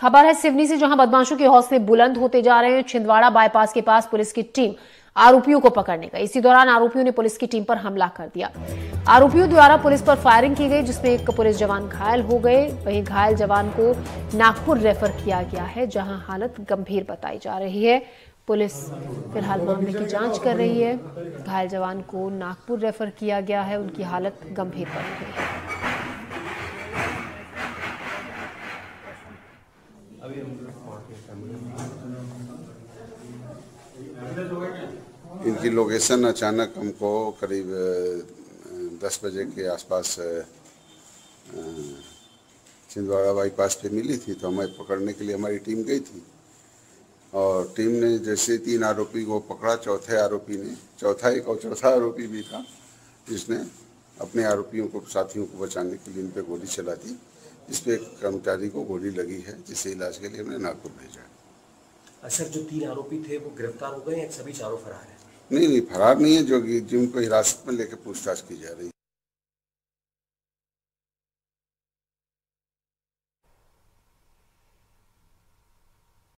खबर है सिवनी से, जहां बदमाशों के हौसले बुलंद होते जा रहे हैं। छिंदवाड़ा बाईपास के पास पुलिस की टीम आरोपियों को पकड़ने गई। इसी दौरान आरोपियों ने पुलिस की टीम पर हमला कर दिया। आरोपियों द्वारा पुलिस पर फायरिंग की गई, जिसमें एक पुलिस जवान घायल हो गए। वहीं घायल जवान को नागपुर रेफर किया गया है, जहां हालत गंभीर बताई जा रही है। पुलिस फिलहाल मामले की जांच कर रही है। घायल जवान को नागपुर रेफर किया गया है, उनकी हालत गंभीर बनी हुई है। इनकी लोकेशन अचानक हमको करीब 10 बजे के आसपास छिंदवाड़ा बाईपास पे मिली थी, तो हमें पकड़ने के लिए हमारी टीम गई थी। और टीम ने जैसे 3 आरोपी को पकड़ा, चौथा आरोपी भी था, जिसने अपने आरोपियों को साथियों को बचाने के लिए इन पर गोली चला दी। इस पे एक कर्मचारी को गोली लगी है, जिसे इलाज के लिए हमने नागपुर भेजा है। सर, जो 3 आरोपी थे वो गिरफ्तार हो गए हैं? सभी 4 फरार हैं? नहीं, फरार नहीं है, जो जिनको हिरासत में लेकर पूछताछ की जा रही है।